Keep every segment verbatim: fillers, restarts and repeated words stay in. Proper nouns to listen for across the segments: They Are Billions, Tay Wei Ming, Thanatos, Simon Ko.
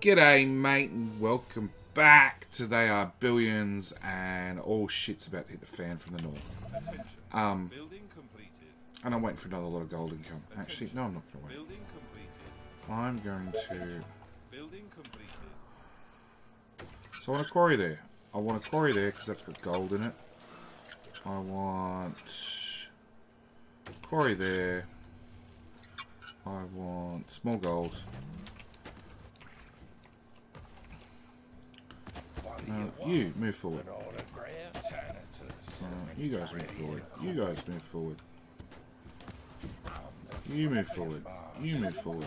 G'day mate, and welcome back to They Are Billions, and all shit's about to hit the fan from the north. Um, and I'm waiting for another lot of gold income. Actually, no, I'm not going to wait. I'm going to... So I want a quarry there. I want a quarry there because that's got gold in it. I want... quarry there. I want small gold. Uh, you move forward. Uh, you guys move forward. You guys move forward. You move forward. You move forward.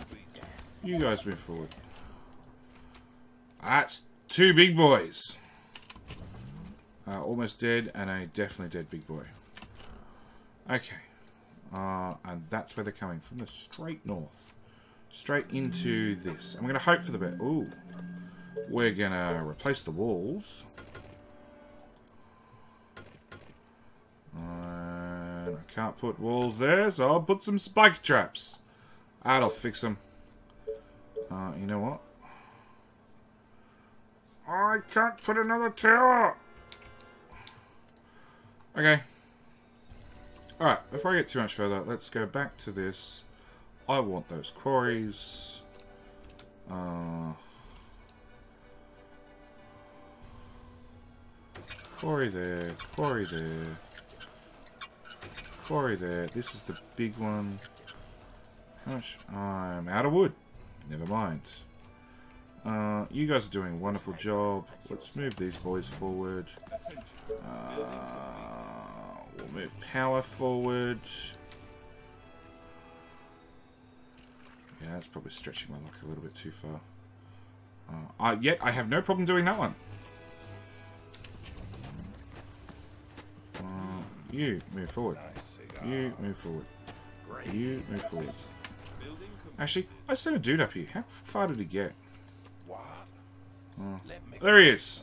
You guys move forward. That's two big boys. Uh, almost dead, and a definitely dead big boy. Okay. Uh, and that's where they're coming from, the straight north. Straight into this. I'm going to hope for the best. Ooh. We're going to replace the walls. And I can't put walls there, so I'll put some spike traps. That'll fix them. Uh, you know what? I can't put another tower! Okay. Alright, before I get too much further, let's go back to this. I want those quarries. Uh... Quarry there, quarry there, quarry there. This is the big one. How much? I'm out of wood. Never mind. Uh, you guys are doing a wonderful job. Let's move these boys forward. Uh, we'll move power forward. Yeah, that's probably stretching my luck a little bit too far. Uh, uh, yet, I have no problem doing that one. You move forward. You move forward. You move forward. Actually, I sent a dude up here. How far did he get? Oh, there he is.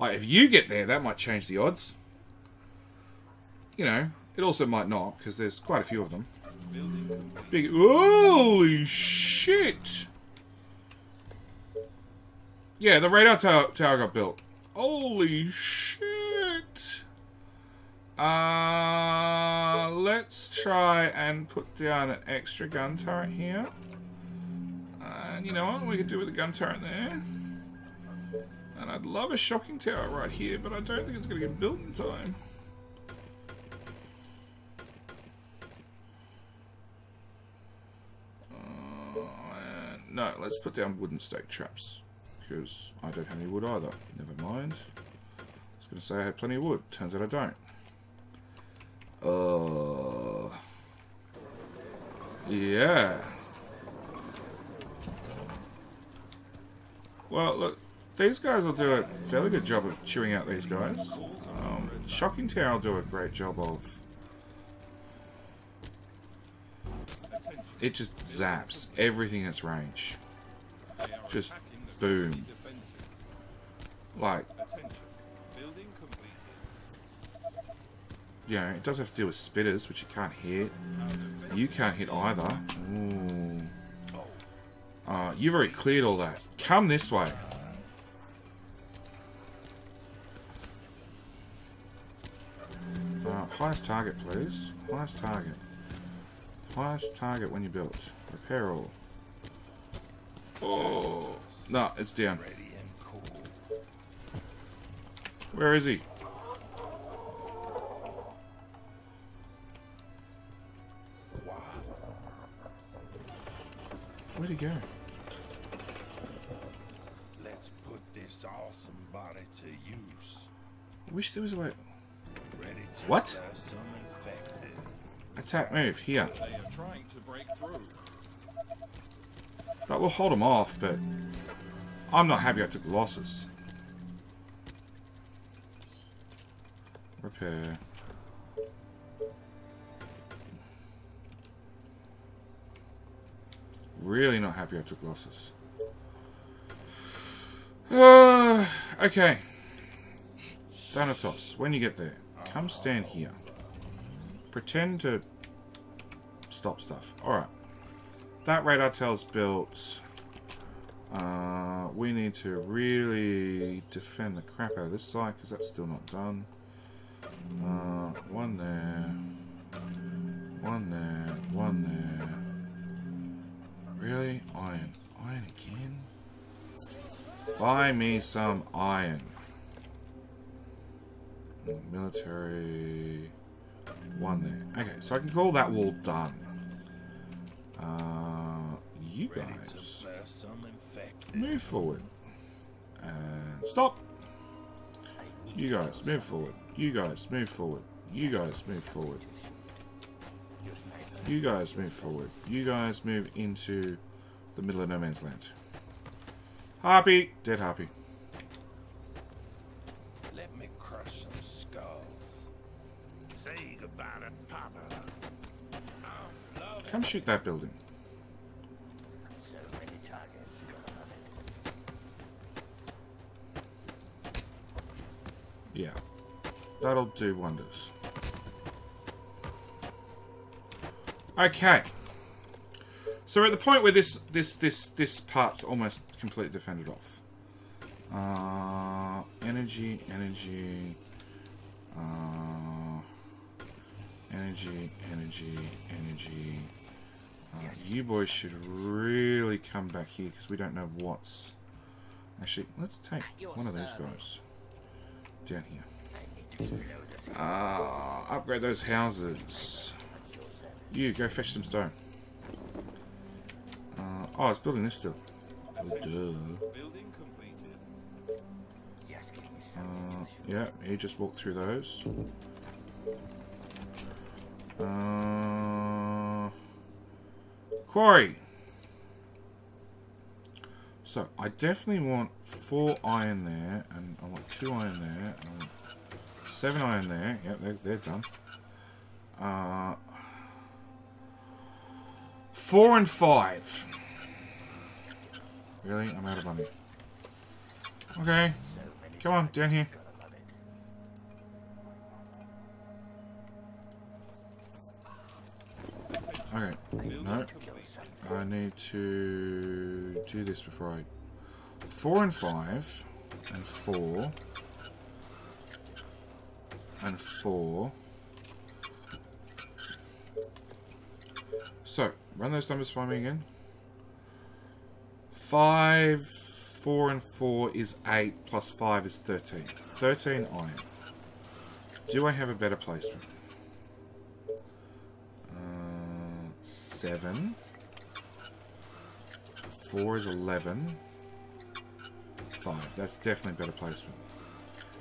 Like, if you get there, that might change the odds. You know, it also might not, because there's quite a few of them. Big. Holy shit! Yeah, the radar tower, tower got built. Holy shit! Uh, let's try and put down an extra gun turret here. And you know what? We could do with a gun turret there. And I'd love a shocking tower right here, but I don't think it's going to get built in time. Uh, no, let's put down wooden stake traps. Because I don't have any wood either. Never mind. I was going to say I had plenty of wood. Turns out I don't. Uh, yeah. Well, look. These guys will do a fairly good job of chewing out these guys. Um, Shocking Tower will do a great job of... It just zaps everything in its range. Just... boom. Like, you know, it does have to deal with spitters, which you can't hit. You can't hit either. Ooh. Uh, you've already cleared all that. Come this way. Uh, highest target, please. Highest target. Highest target when you build. Repair all. Oh. No, it's down. Where is he? Where'd he go? Let's put this awesome body to use. I wish there was a way. What? Attack move here. They are trying to break through. That will hold them off, but I'm not happy I took losses. Repair. Really not happy I took losses. Uh, okay. Thanatos, when you get there, come stand here. Pretend to stop stuff. Alright. that radar tail's built. Uh, we need to really defend the crap out of this side because that's still not done. Uh, one there, one there, one there. Really? Iron. Iron again? Buy me some iron. Military. One there. Okay, so I can call that wall done. Uh, you guys move forward. And stop. You guys move forward. You guys move forward. You guys move forward. You guys move forward. You guys move into the middle of no man's land. Harpy, dead harpy. Let me crush some skulls. Say goodbye to Papa. Come shoot that building. So many targets gone. Yeah, that'll do wonders. Okay. So we're at the point where this this this this part's almost completely defended off. Uh, energy, energy, uh, energy, energy, energy. Uh, you boys should really come back here because we don't know what's. Actually, let's take one of those guys down here. Uh, upgrade those houses. You go fetch some stone. Uh, oh, it's building this still. Oh, duh. Uh, yeah, he just walked through those. Uh, quarry. So, I definitely want four iron there, and I want two iron there, and I want seven iron there. Yep, they're, they're done. Uh, four and five. Really? I'm out of money. Okay. Come on, down here. Okay. No. I need to do this before I... Four and five. And four. And four. So, run those numbers by me again. Five, four and four is eight, plus five is thirteen. Thirteen iron. Do I have a better placement? Uh, seven. Four is eleven. Five. That's definitely better placement.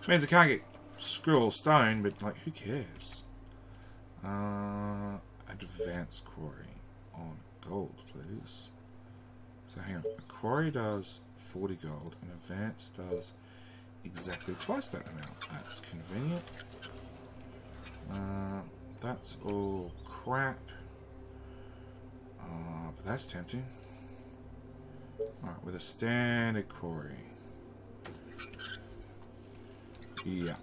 Means I can't get screw all stone, but like, who cares? Uh, advanced quarry on gold, please. So hang on, a quarry does forty gold, and advance does exactly twice that amount. That's convenient. Uh, that's all crap. Uh, but that's tempting. Alright, with a standard quarry. Yeah.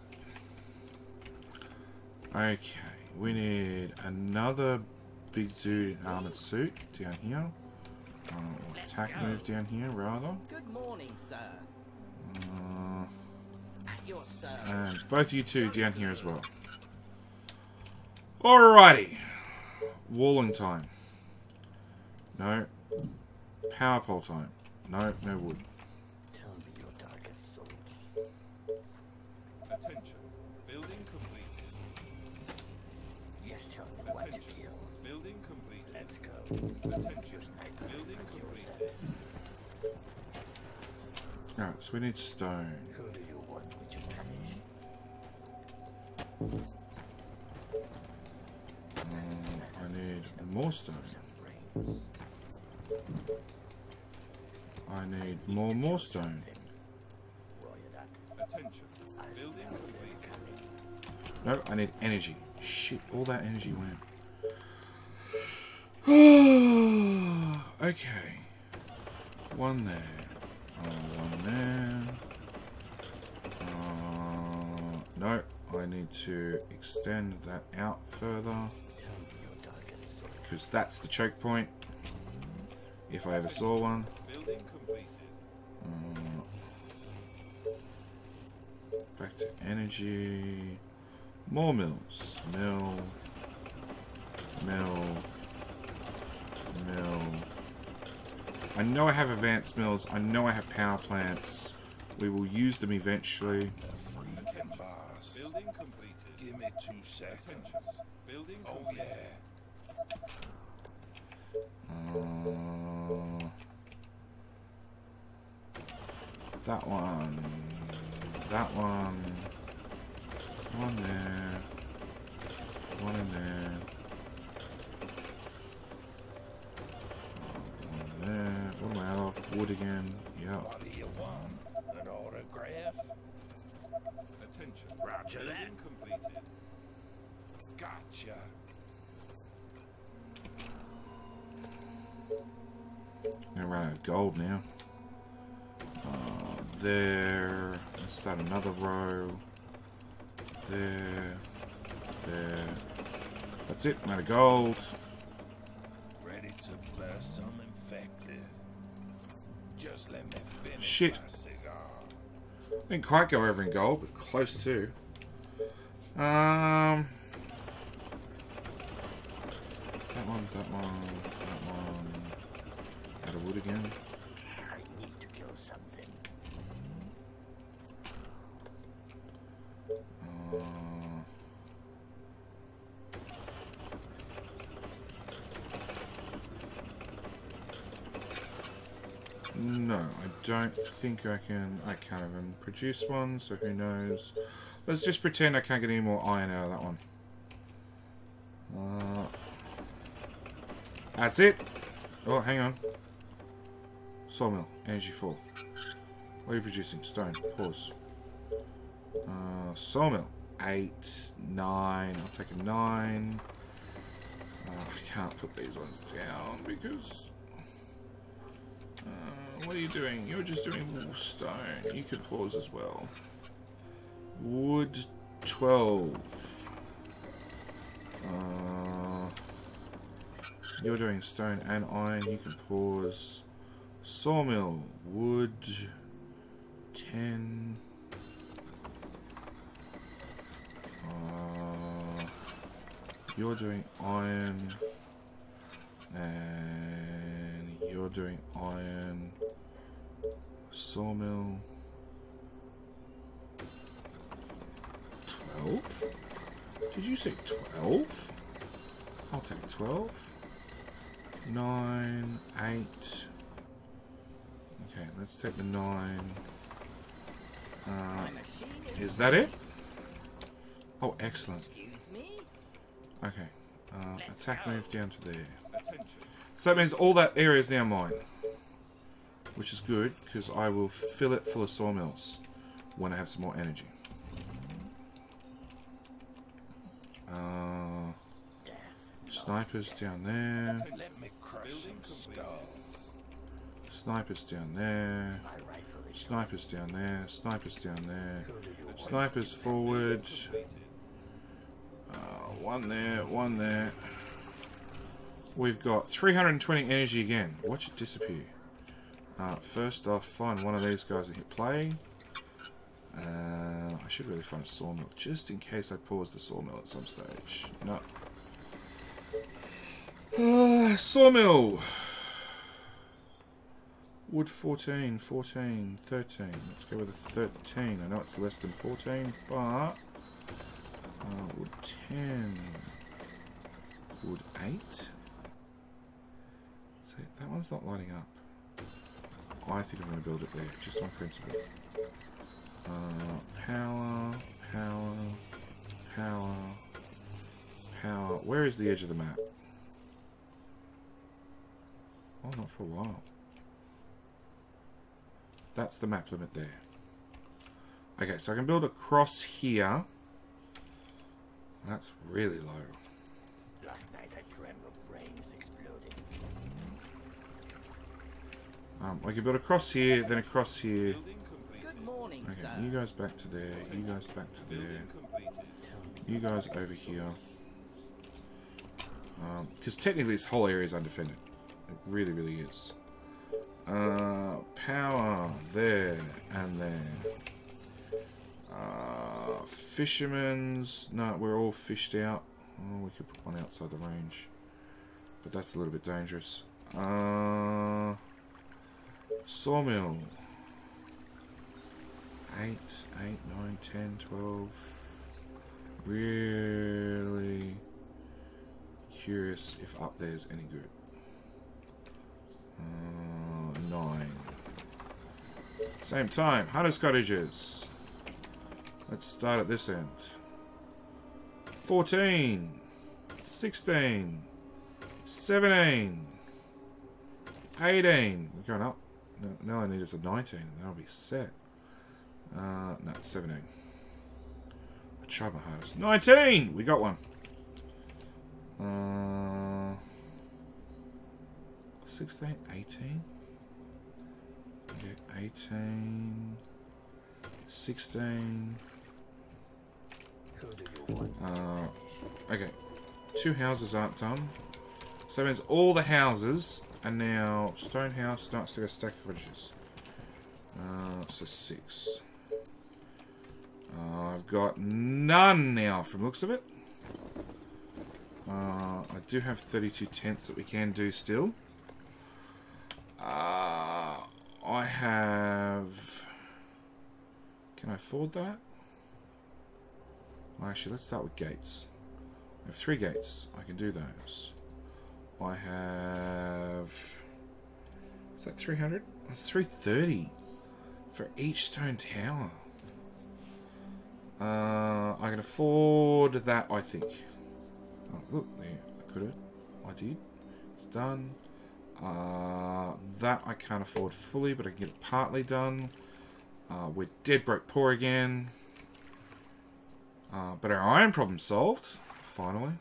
Okay, we need another big dude in armored suit down here. Uh, attack move down here, rather. Good morning, sir. Uh, and both you two down here as well. Alrighty. Walling time. No. Power pole time. No, no wood. Tell me your darkest thoughts. Attention. Building completed. Yes, tell me what you kill. Building completed. Let's go. Attention. Alright, so we need stone. Who do you want me to punish? Uh, I need more stone. I need more, more stone. No, I need energy. Shit, all that energy went. Okay. One there. Uh, one there. Uh, no, I need to extend that out further because that's the choke point. if I ever saw one. Um, back to energy. More mills. Mill. Mill. Mill. I know I have advanced mills. I know I have power plants. We will use them eventually. Building completed. Give me two seconds. Building oh, completed. Yeah. Uh, that one. That one. One there. One in there. One there. What am I out of? Wood again. Yep. An autograph. Attention. Roger that. Completed. Gotcha. I'm gonna run out of gold now. Uh, there. Let's start another row. There. There. That's it. I'm out of gold. Ready to bless some infected. Just let me finish. Shit. Didn't quite go over in gold, but close to. Um, that one, that one, that one. Out of wood again. I need to kill something. Uh, no, I don't think I can. I can't even produce one, so who knows. Let's just pretend I can't get any more iron out of that one. Uh, that's it. Oh, hang on. Sawmill, energy full. What are you producing? Stone. Pause. Uh, sawmill, eight, nine. I'll take a nine. Uh, I can't put these ones down because. Uh, what are you doing? You're just doing more stone. You could pause as well. Wood twelve. Uh, you're doing stone and iron. You can pause. Sawmill. Wood ten. Uh, you're doing iron. And you're doing iron. Sawmill. twelve? Did you say twelve? I'll take twelve. nine, eight. Okay, let's take the nine. Uh, is that it? Oh, excellent. Okay, uh, attack move down to there. So that means all that area is now mine. Which is good, because I will fill it full of sawmills when I have some more energy. Uh, snipers down there. Snipers down there. Snipers down there. Snipers down there. Snipers forward. Uh, one there. One there. We've got three hundred twenty energy again. Watch it disappear. Uh, first off, find one of these guys and hit play. Uh, I should really find a sawmill, just in case I pause the sawmill at some stage. No. Uh, sawmill! Wood fourteen, fourteen, thirteen. Let's go with a thirteen. I know it's less than fourteen, but... Uh, wood ten. Wood eight. See, that one's not lighting up. I think I'm going to build it there, just on principle. Uh, power, power, power, power. Where is the edge of the map? Oh, not for a while. That's the map limit there. Okay, so I can build across here. That's really low. Last night I dreamt of brains exploding. Um, I can build across here, then across here. Okay, you guys back to there, you guys back to there, you guys over here. Because um, technically this whole area is undefended. It really, really is. Uh, power there and there. Uh, fishermen's. No, we're all fished out. Oh, we could put one outside the range, but that's a little bit dangerous. Uh, sawmill. eight, eight, nine, ten, twelve. Really curious if up there's any good. Uh, nine. Same time. Hunter's cottages. Let's start at this end. fourteen, sixteen, seventeen, eighteen. We're going up. No, now I need is a nineteen. That'll be set. Uh, no, seventeen. I tried my hardest. nineteen! We got one. Uh, sixteen, eighteen. Okay, eighteen, sixteen. Uh, okay, two houses aren't done. So that means all the houses are now stone house starts to go stack of cottages. Uh, so six. Uh, I've got none now from looks of it. Uh, I do have thirty-two tents that we can do still. Uh, I have. Can I afford that? Actually, let's start with gates. I have three gates. I can do those. I have... Is that three hundred? That's three thirty for each stone tower. Uh, I can afford that, I think. Oh, look, there. I could have. I did. It's done. Uh, that I can't afford fully, but I can get it partly done. Uh, we're dead broke poor again. Uh, but our iron problem solved, finally.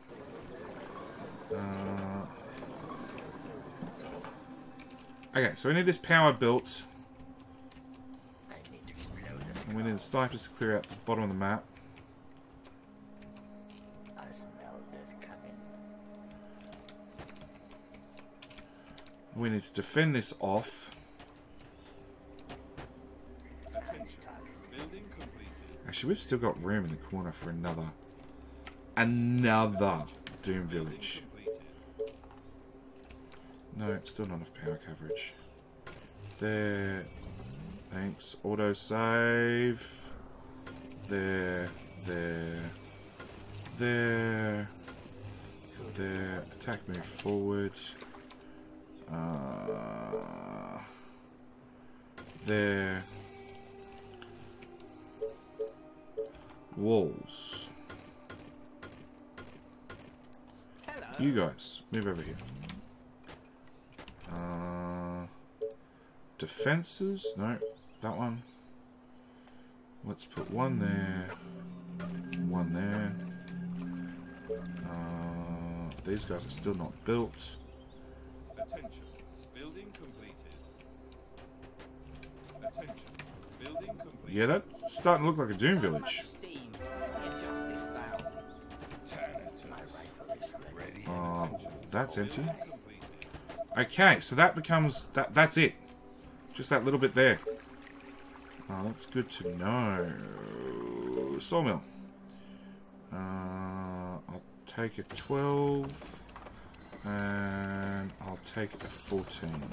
Uh, okay, so we need this power built. And we need the snipers to clear out the bottom of the map. I smell this coming. We need to defend this off. Actually, we've still got room in the corner for another, another Doom Village. No, still not enough power coverage. There. Thanks. Auto save. There. There. There. There. Attack move forward. Uh, there. Walls. Hello. You guys, move over here. Uh, defenses? No, that one. Let's put one there. One there. Uh, these guys are still not built. Attention. Building completed. Attention. Building completed. Yeah, that's starting to look like a Doom Village. Oh, that's empty. Okay, so that becomes that. That's it. Just that little bit there. Oh, that's good to know. Sawmill. Uh, I'll take a twelve, and I'll take a fourteen.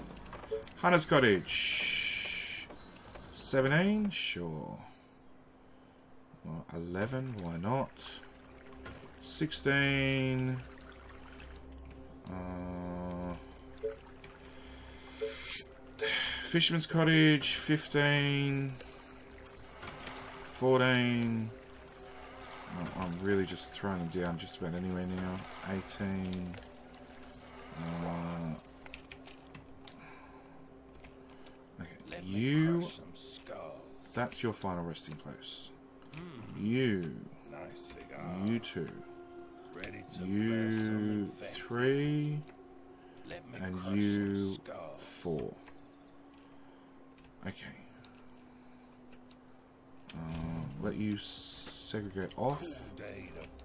Hunter's cottage. Seventeen, sure. Well, eleven, why not? Sixteen. Uh, Fisherman's Cottage, fifteen, fourteen. Oh, I'm really just throwing them down just about anywhere now. eighteen. Uh, okay, you. That's your final resting place. Mm. You. Nice cigar. You too. You three and you four. Okay. Uh, let you segregate off.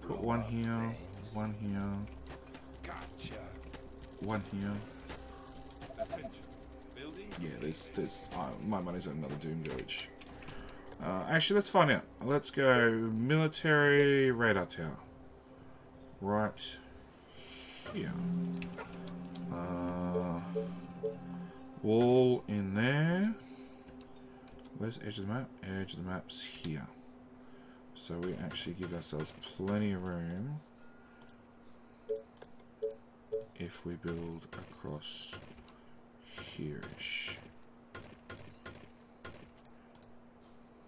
Put one here, one here, one here, Attention. Building. Yeah, there's there's uh, my money's on another Doom Doge. Uh, actually, let's find out. Let's go military radar tower. Right here. Uh, wall in there. Where's the edge of the map? Edge of the map's here. So we actually give ourselves plenty of room if we build across here-ish.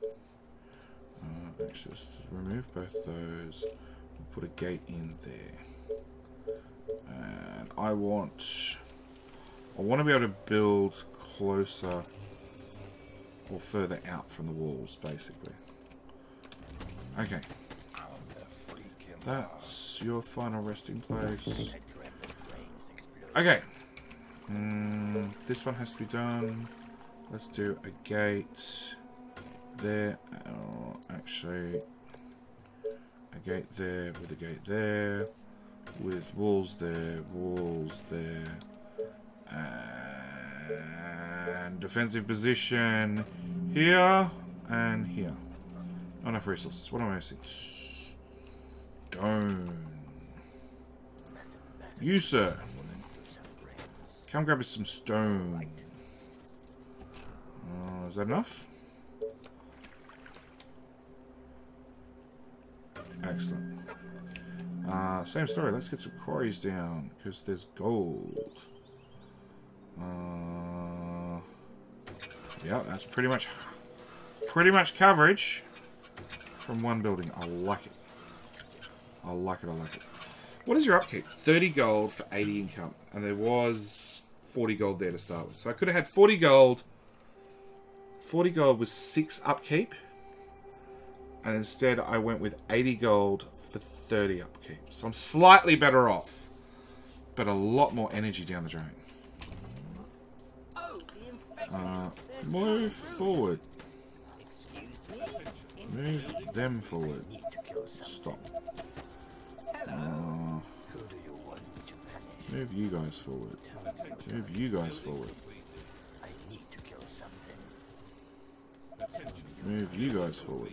Uh, actually, let's remove both those. We'll put a gate in there. And I want... I want to be able to build closer or further out from the walls, basically. Okay. That's your final resting place. Okay. Mm, this one has to be done. Let's do a gate there. Oh, actually, a gate there with a gate there. With walls there, walls there. And defensive position here and here. Not enough resources. What am I missing? Stone. You, sir. Come grab us some stone. Uh, is that enough? Excellent. Uh, same story. Let's get some quarries down because there's gold. Uh, yeah, that's pretty much, pretty much coverage from one building. I like it. I like it. I like it. What is your upkeep? thirty gold for eighty income, and there was forty gold there to start with. So I could have had forty gold. forty gold was six upkeep, and instead I went with eighty gold for thirty upkeep. So I'm slightly better off, but a lot more energy down the drain. Uh, move forward. Move them forward. Stop. Uh, move you guys forward. Move you guys forward. Move you guys forward.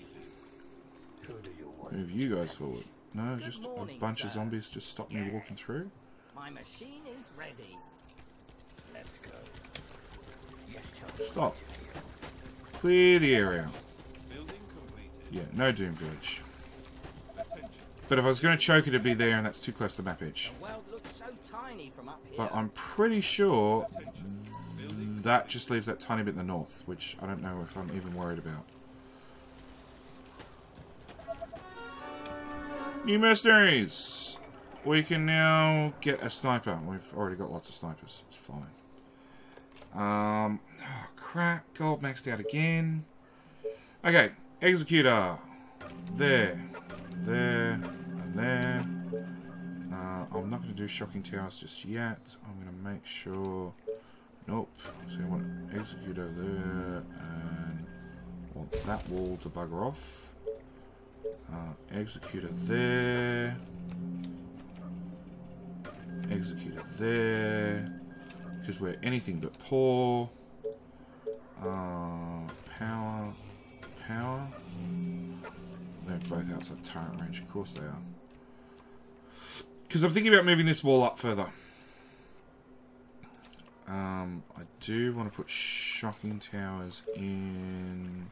Move you guys forward. No, just a bunch of zombies just stopped me walking through. My machine is ready. Let's go. Stop. Clear the area. Yeah, no Doom Village. But if I was going to choke it, it'd be there, and that's too close to the map edge. But I'm pretty sure that just leaves that tiny bit in the north, which I don't know if I'm even worried about. New mercenaries! We can now get a sniper. We've already got lots of snipers. It's fine. Um, oh crap, gold maxed out again. Okay, executor. There, there, and there. Uh, I'm not going to do shocking towers just yet. I'm going to make sure... Nope. So I want executor there, and I want that wall to bugger off. Uh, executor there. Executor there. Because we're anything but poor. Uh, power. Power. They're both outside turret range. Of course they are. Because I'm thinking about moving this wall up further. Um, I do want to put shocking towers in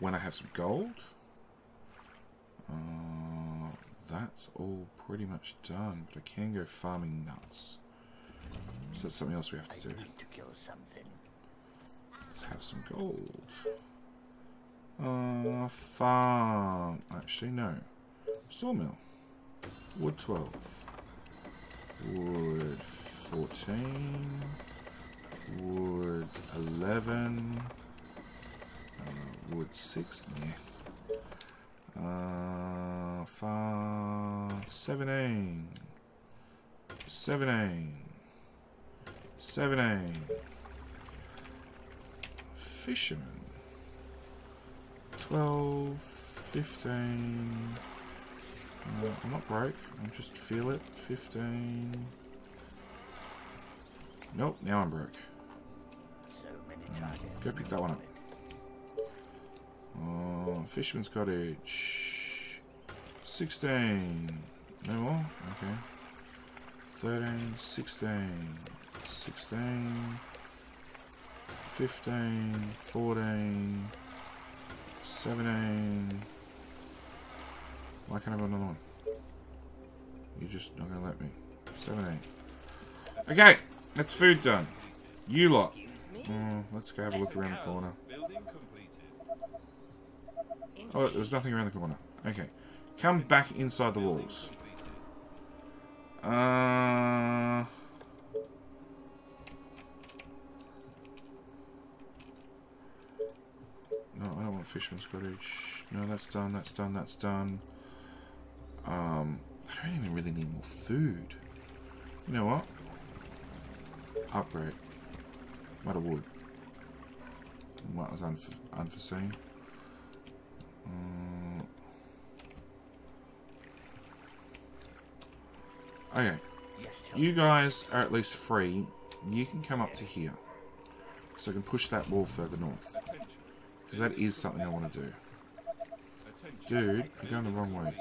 when I have some gold. Uh, that's all pretty much done. But I can go farming nuts. So that's something else we have to do. Let's have some gold. Uh, farm. Actually, no. Sawmill. Wood twelve. Wood fourteen. Wood eleven. Uh, wood six. Uh, farm seventeen. seventeen. seventeen. Fisherman. twelve. fifteen. Uh, I'm not broke. I just feel it. fifteen. Nope, now I'm broke. Go pick that one up. Oh, Fisherman's Cottage. sixteen. No more? Okay. thirteen, sixteen, sixteen, fifteen, fourteen, seventeen. Why can't I have another one? You're just not going to let me. seventeen. Okay, that's food done. You lot. Oh, let's go have a look around the corner. Oh, there's nothing around the corner. Okay. Come back inside the walls. Uh... No, I don't want Fisherman's Cottage. No, that's done, that's done, that's done. Um, I don't even really need more food. You know what? Upgrade. Might have wood. What was unf unforeseen? Um, okay. You guys are at least free. You can come up to here. So I can push that wall further north. Because that is something I want to do. Dude, you're going the wrong way.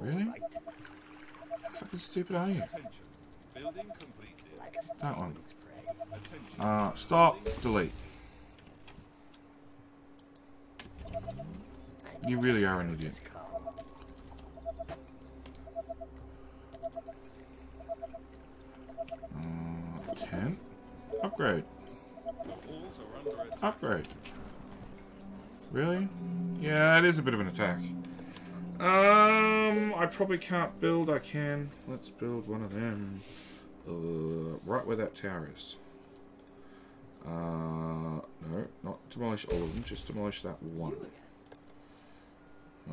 Really? How fucking stupid are you? That one. Uh, stop. Delete. You really are an idiot. Uh, ten. Upgrade. Upgrade. Really? Yeah, it is a bit of an attack. Um, I probably can't build. I can. Let's build one of them. Uh, right where that tower is. Uh, no, not demolish all of them. Just demolish that one.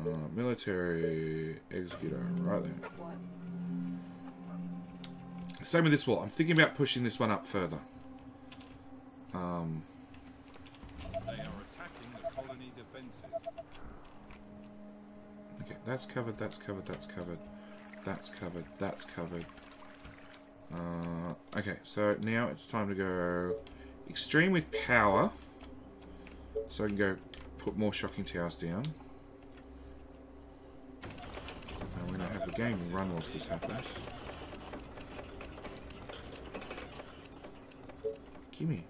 Uh, military executor, right there. Same with this wall. I'm thinking about pushing this one up further. Um. Okay, that's covered, that's covered, that's covered, that's covered, that's covered. Uh, okay, so now it's time to go extreme with power. So I can go put more shocking towers down. And we're going to have the game run whilst this happens. Gimme.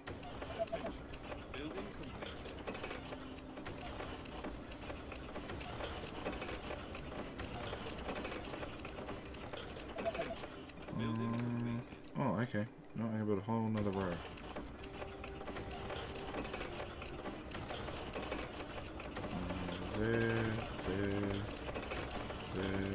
Okay, now I can build a whole nother row. Um, there, there, there.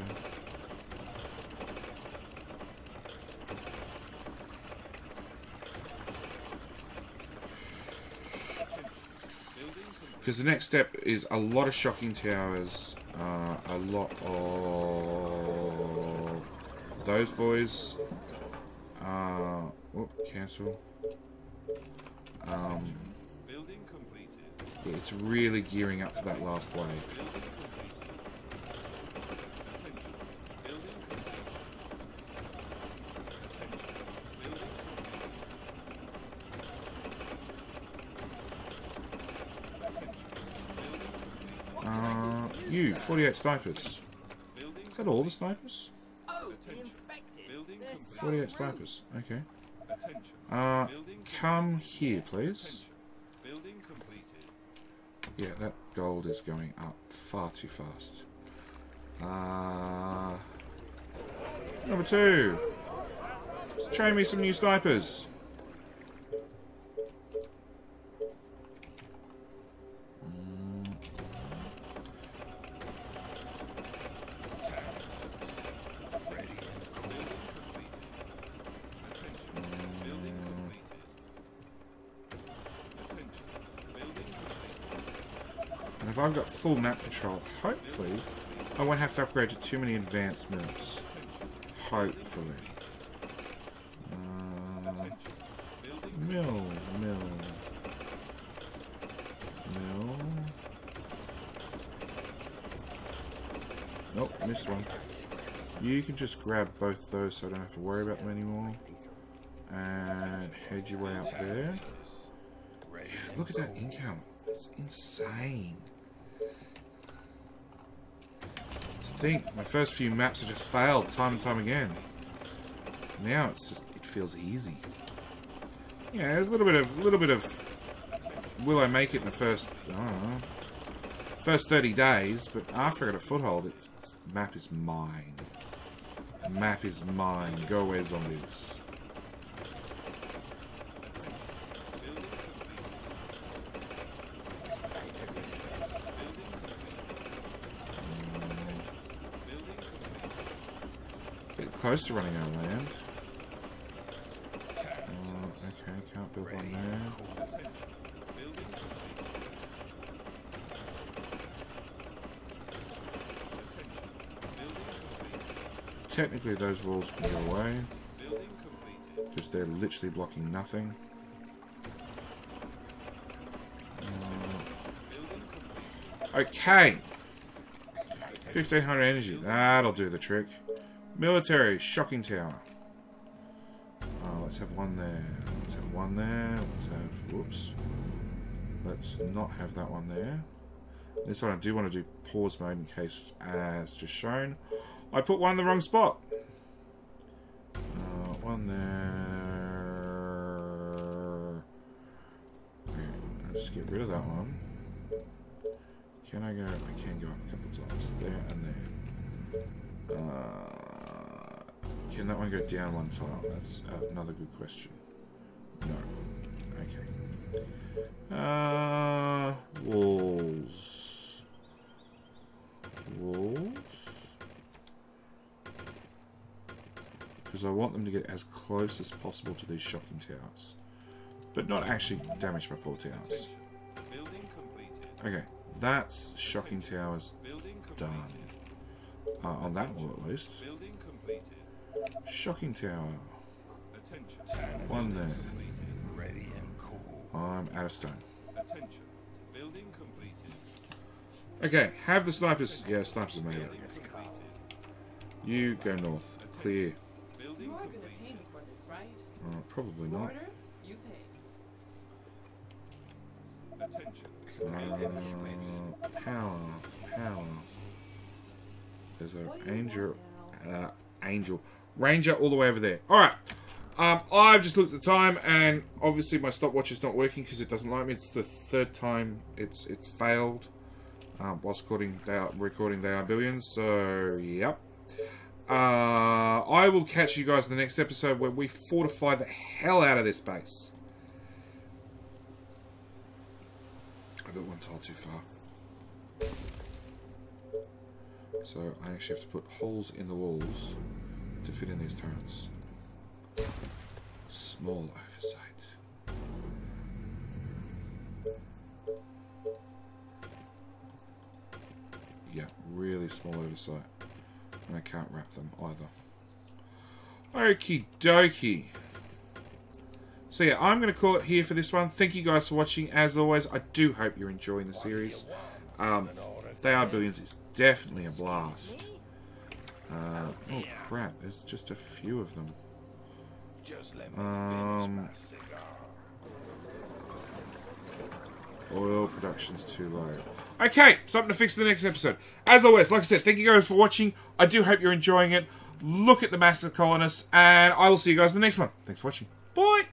Because the next step is a lot of shocking towers, uh, a lot of those boys. Uh, oh, cancel. Um, yeah, it's really gearing up for that last wave. Uh, you, forty-eight snipers. Is that all the snipers? forty-eight snipers, okay. Uh, come here, please. Yeah, that gold is going up far too fast. Uh, number two. Train me some new snipers. If I've got full map control, hopefully I won't have to upgrade to too many advanced maps. Hopefully. Uh, mill, mill. Mill. Nope, missed one. You can just grab both those so I don't have to worry about them anymore. Head your way out there. Yeah, look at that income. It's insane. To think, my first few maps have just failed time and time again. Now it's just, it feels easy. Yeah, there's a little bit of, little bit of, will I make it in the first, I don't know, first thirty days, but after I got a foothold, it, the map is mine. The map is mine. Go away, zombies. Close to running out of land. Oh, okay, can't build one there. Technically those walls can go away. Because they're literally blocking nothing. Uh, okay! fifteen hundred energy. That'll do the trick. Military, shocking tower. Oh, let's have one there. Let's have one there. Let's have... Whoops. Let's not have that one there. This one I do want to do pause mode in case, as just shown. I put one in the wrong spot. Uh, one there. Okay, let's get rid of that one. Can I go... I can go up a couple of times. There and there. Uh... Can that one go down one tile? That's uh, another good question. No. Okay. Uh, walls. Walls. Because I want them to get as close as possible to these shocking towers. But not actually damage my poor towers. Okay. That's shocking towers done. Uh, on that wall at least. Shocking tower. Attention. One there. Ready and cool. I'm out of stone. Attention. Building completed. Okay, have the snipers. Attention. Yeah, snipers made it. You go north. Attention. Clear. Building you are going to pay me for this, right? Uh, probably not. Order, you pay. Attention. Uh, power. Power. There's an angel. Uh, angel. Ranger all the way over there. Alright. Um, I've just looked at the time and obviously my stopwatch is not working because it doesn't like me. It's the third time it's it's failed. Um, whilst recording they, are, recording they are billions. So, yep. Uh, I will catch you guys in the next episode where we fortify the hell out of this base. I built one tile too far. So, I actually have to put holes in the walls to fit in these turrets. Small oversight. Yeah, really small oversight. And I can't wrap them either. Okie dokie. So yeah, I'm going to call it here for this one. Thank you guys for watching. As always, I do hope you're enjoying the series. Um, They Are Billions is definitely a blast. Uh, oh crap, there's just a few of them. Um, oil production's too low. Okay, something to fix in the next episode. As always, like I said, thank you guys for watching. I do hope you're enjoying it. Look at the massive colonists, and I will see you guys in the next one. Thanks for watching. Bye!